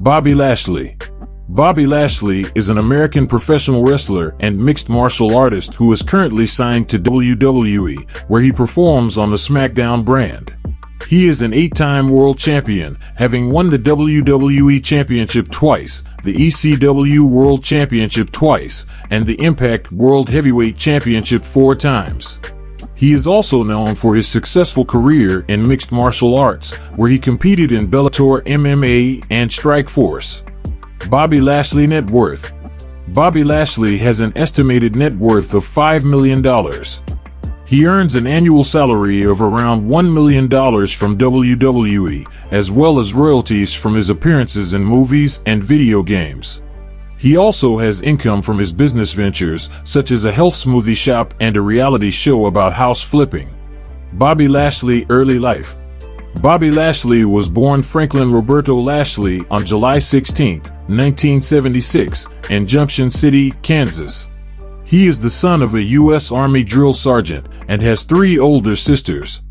Bobby Lashley. Bobby Lashley is an American professional wrestler and mixed martial artist who is currently signed to WWE, where he performs on the SmackDown brand. He is an 8-time world champion, having won the WWE Championship twice, the ECW World Championship twice, and the Impact World Heavyweight Championship 4 times. He is also known for his successful career in mixed martial arts, where he competed in Bellator MMA and Strikeforce. Bobby Lashley net worth. Bobby Lashley has an estimated net worth of $5 million. He earns an annual salary of around $1 million from WWE, as well as royalties from his appearances in movies and video games. He also has income from his business ventures, such as a health smoothie shop and a reality show about house flipping. Bobby Lashley early life. Bobby Lashley was born Franklin Roberto Lashley on July 16, 1976, in Junction City, Kansas. He is the son of a U.S. Army drill sergeant and has 3 older sisters.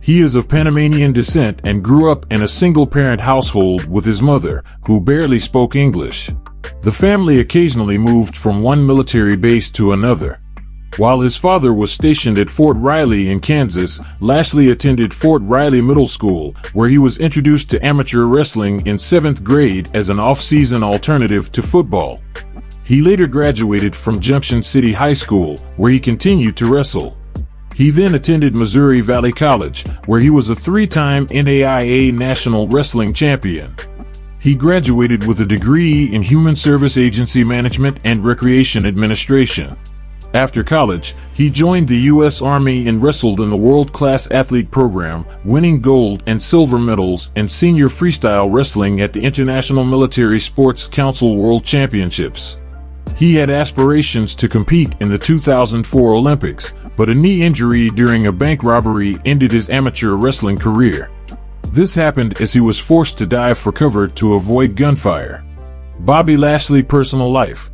He is of Panamanian descent and grew up in a single-parent household with his mother, who barely spoke English. The family occasionally moved from one military base to another. While his father was stationed at Fort Riley in Kansas, Lashley attended Fort Riley Middle School, where he was introduced to amateur wrestling in 7th grade as an off-season alternative to football. He later graduated from Junction City High School, where he continued to wrestle. He then attended Missouri Valley College, where he was a 3-time NAIA National Wrestling Champion. He graduated with a degree in Human Service Agency Management and Recreation Administration. After college, he joined the U.S. Army and wrestled in the world-class athlete program, winning gold and silver medals in senior freestyle wrestling at the International Military Sports Council World Championships. He had aspirations to compete in the 2004 Olympics, but a knee injury during a bank robbery ended his amateur wrestling career. This happened as he was forced to dive for cover to avoid gunfire. Bobby Lashley personal life.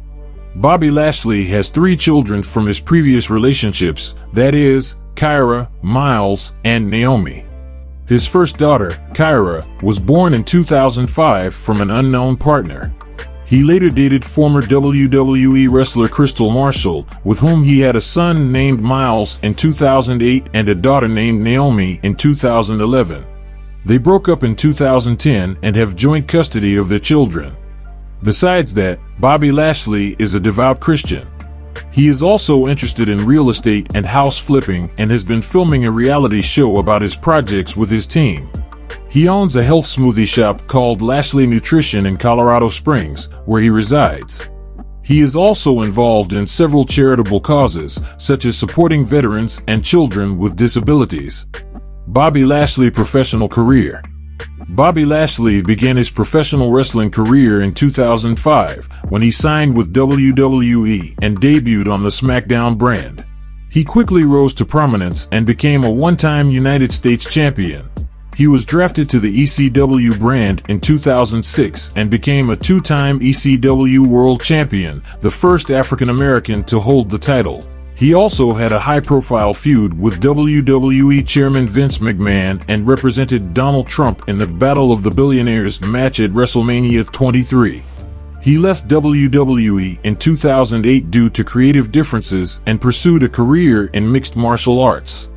Bobby Lashley has 3 children from his previous relationships, that is, Kyra, Miles, and Naomi. His first daughter, Kyra, was born in 2005 from an unknown partner. He later dated former WWE wrestler Crystal Marshall, with whom he had a son named Miles in 2008 and a daughter named Naomi in 2011. They broke up in 2010 and have joint custody of their children. Besides that, Bobby Lashley is a devout Christian. He is also interested in real estate and house flipping and has been filming a reality show about his projects with his team. He owns a health smoothie shop called Lashley Nutrition in Colorado Springs, where he resides. He is also involved in several charitable causes, such as supporting veterans and children with disabilities. Bobby Lashley professional career. Bobby Lashley began his professional wrestling career in 2005 when he signed with WWE and debuted on the SmackDown brand. He quickly rose to prominence and became a one-time United States champion. He was drafted to the ECW brand in 2006 and became a 2-time ECW world champion, the first African American to hold the title. He also had a high-profile feud with WWE Chairman Vince McMahon and represented Donald Trump in the Battle of the Billionaires match at WrestleMania 23. He left WWE in 2008 due to creative differences and pursued a career in mixed martial arts.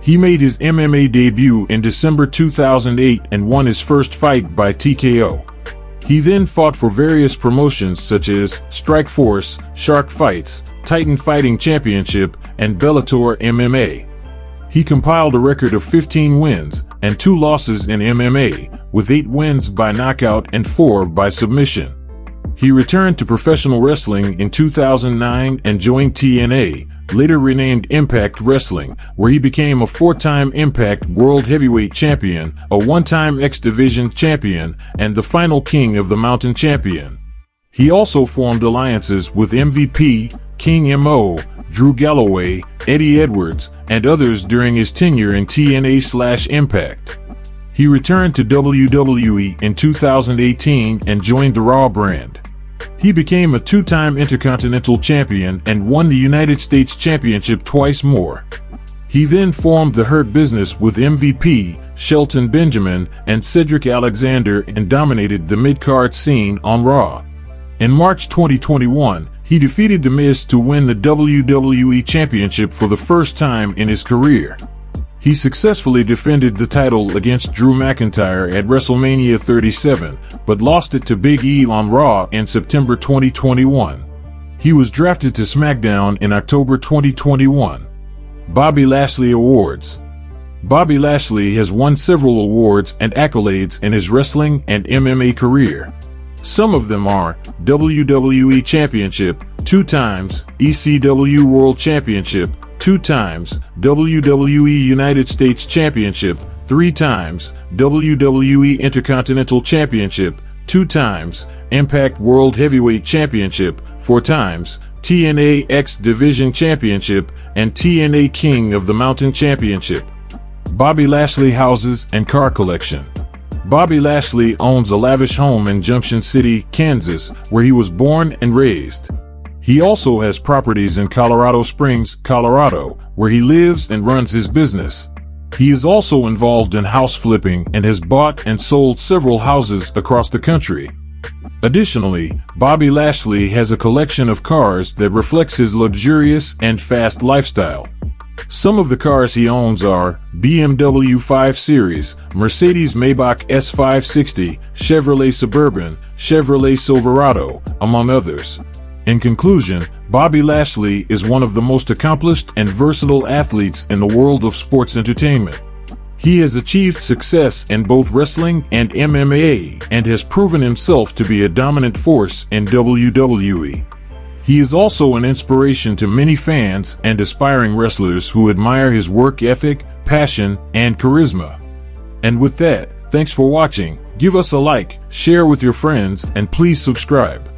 He made his MMA debut in December 2008 and won his first fight by TKO. He then fought for various promotions such as Strikeforce, Shark Fights, Titan Fighting Championship, and Bellator MMA. He compiled a record of 15 wins and 2 losses in MMA, with 8 wins by knockout and 4 by submission. He returned to professional wrestling in 2009 and joined TNA, later renamed Impact Wrestling, where he became a 4-time Impact World Heavyweight Champion, a 1-time X-Division Champion, and the final King of the Mountain Champion. He also formed alliances with MVP, King MO, Drew Galloway, Eddie Edwards, and others during his tenure in TNA/Impact. He returned to WWE in 2018 and joined the Raw brand. He became a 2-time Intercontinental Champion and won the United States Championship twice more. He then formed the Hurt Business with MVP, Shelton Benjamin, and Cedric Alexander and dominated the mid-card scene on Raw. In March 2021, he defeated The Miz to win the WWE Championship for the first time in his career. He successfully defended the title against Drew McIntyre at WrestleMania 37, but lost it to Big E on Raw in September 2021. He was drafted to SmackDown in October 2021. Bobby Lashley Awards. Bobby Lashley has won several awards and accolades in his wrestling and MMA career. Some of them are WWE Championship, 2 times, ECW World Championship, 2 times, WWE United States Championship, 3 times, WWE Intercontinental Championship, 2 times, Impact World Heavyweight Championship, 4 times, TNA X-Division Championship, and TNA King of the Mountain Championship. Bobby Lashley houses and car collection. Bobby Lashley owns a lavish home in Junction City, Kansas, where he was born and raised. He also has properties in Colorado Springs, Colorado, where he lives and runs his business. He is also involved in house flipping and has bought and sold several houses across the country. Additionally, Bobby Lashley has a collection of cars that reflects his luxurious and fast lifestyle. Some of the cars he owns are BMW 5 Series, Mercedes-Maybach S560, Chevrolet Suburban, Chevrolet Silverado, among others. In conclusion, Bobby Lashley is one of the most accomplished and versatile athletes in the world of sports entertainment. He has achieved success in both wrestling and MMA and has proven himself to be a dominant force in WWE. He is also an inspiration to many fans and aspiring wrestlers who admire his work ethic, passion, and charisma. And with that, thanks for watching. Give us a like, share with your friends, and please subscribe.